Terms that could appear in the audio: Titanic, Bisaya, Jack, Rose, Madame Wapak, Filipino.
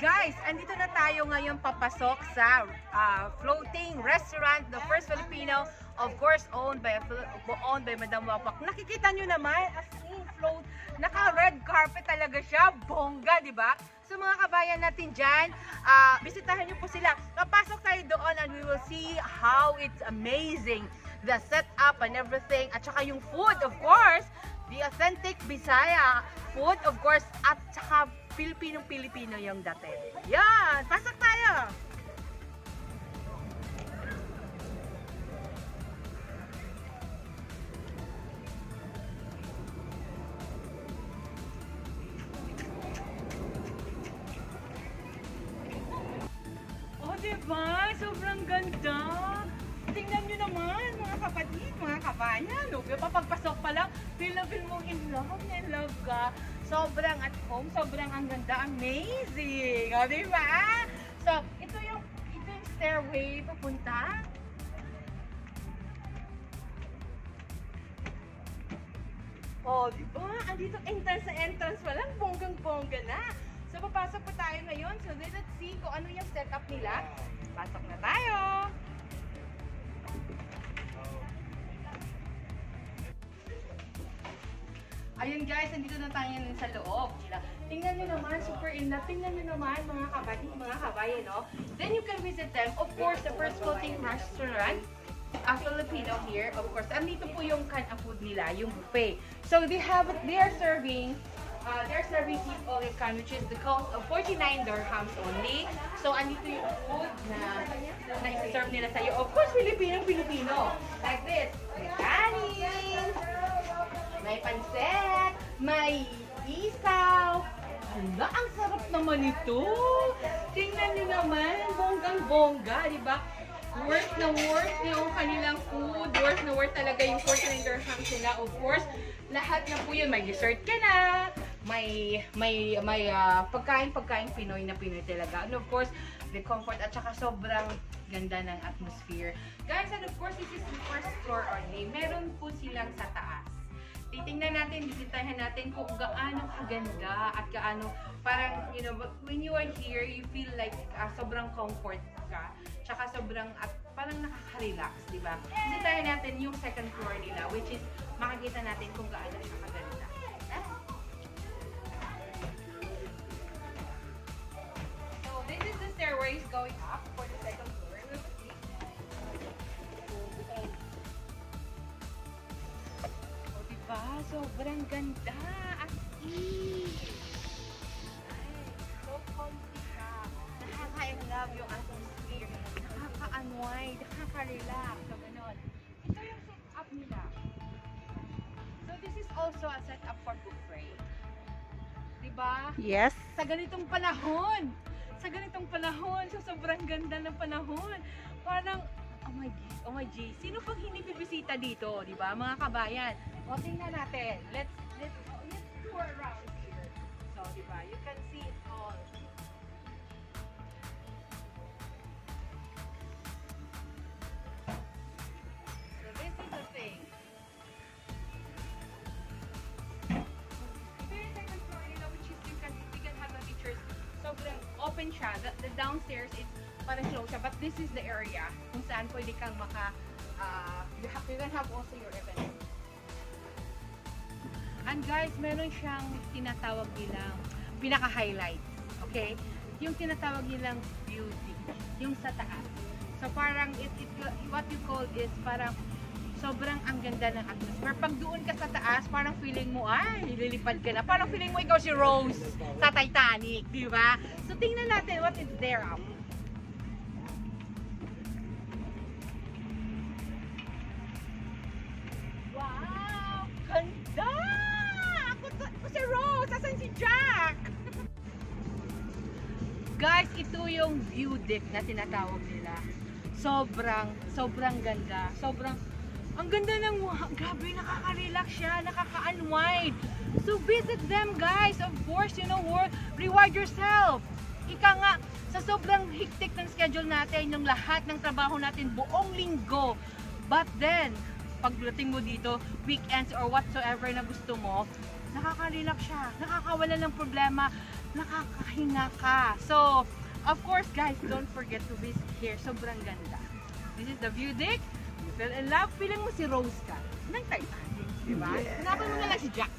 guys, andito na tayo ngayon papasok sa floating restaurant, the first Filipino, of course owned by Madame Wapak. Nakikita nyo naman as in float, naka red carpet talaga siya, bongga, di ba? So mga kabayan natin dyan, bisitahin nyo po sila. Papasok tayo doon and we will see how it's amazing, the setup and everything, at saka yung food, of course, the authentic Bisaya food, of course, at saka Pilipinong-Pilipino yung dati. Yan! Pasok tayo! Oh, diba? Sobrang ganda! Tingnan nyo naman, mga kapatid, mga kabayan. Pagpasok pa lang, feel na feel mong in love ka. Sobrang at home, sobrang ang ganda, amazing! O, diba? So, ito yung stairway papunta. O, diba? Andito, entrance sa entrance pa lang, bonggang-bongga na. So, papasok pa tayo ngayon. So, let's see kung ano yung setup nila. Pasok na tayo! Ayun guys, nandito na tayo sa loob. Tingnan nyo naman, super in love. Tingnan nyo naman mga kabati, mga kabayan, no? Then you can visit them. Of course, the first floating restaurant, a Filipino here, of course. Andito po yung kind of food nila, yung buffet. So they are serving keep all you can, which is the cost of 49 dirhams only. So andito yung food na isi-serve nila sa'yo. Of course, Filipino. Like this. Kanin! May panset, may isaw. Hala, ang sarap naman ito. Tingnan nyo naman, bonggang-bongga, di ba? Worth na worth yung kanilang food. Worth na worth talaga yung 49 dirhams nila. Of course, lahat na po yun. May dessert ka na. May pagkain Pinoy na Pinoy talaga. And of course, the comfort at saka sobrang ganda ng atmosphere. Guys, and of course, this is the first floor only. Meron po silang sa taas. Titingnan natin, bisitahin natin kung gaano kaganda at gaano parang, you know, when you are here, you feel like sobrang comfort ka. Tsaka sobrang, at parang nakaka-relax, di ba? Bisitahin natin yung second floor nila, which is makikita natin kung gaano siya kaganda. So, this is the stairways going up for the second floor. Wow, sobrang ganda! As in! So comfy ka! Nakaka-in-love yung atmosphere. Nakaka-unwind, nakaka-relax. So, ganun. Ito yung set-up nila. So, this is also a set-up for buffet. Diba? Yes. Sa ganitong panahon. So, sobrang ganda ng panahon. Parang, oh my God. Sino pang hindi bibisita dito? Diba? Mga kabayan. O, tingnan natin. Let's tour around here. So, diba? You can see it all. So, this is the thing. Ito yung second floor nila, which is we can have the pictures. Sobrang open siya. The downstairs is parang close siya. But this is the area kung saan pwede kang maka... you can have also your event. And guys, meron siyang tinatawag nilang pinaka-highlight. Okay? Yung tinatawag nilang beauty. Yung sa taas. So parang, what you call is parang sobrang ang ganda ng atmosphere. Pag doon ka sa taas, parang feeling mo, nililipad ka na. Parang feeling mo ikaw si Rose sa Titanic. Di ba? So tingnan natin what is there up. Wow! Ganda! Si Rose! Asan si Jack? Guys, ito yung view deck na tinatawag nila. Sobrang ganda. Ang ganda ng, grabe, nakaka-relax siya, nakaka-unwind. So visit them guys. Of course, you know, reward yourself. Ika nga, sa sobrang hiktik ng schedule natin, yung lahat ng trabaho natin buong linggo. But then, pagdating mo dito, weekends or whatsoever na gusto mo, nakaka-relax siya, nakakawala ng problema, nakakahinga ka. So, of course guys, don't forget to visit here. Sobrang ganda. This is the view deck. You fell in love. Feeling mo si Rose ka ng Titanic, diba? Hanapan mo na lang si Jack.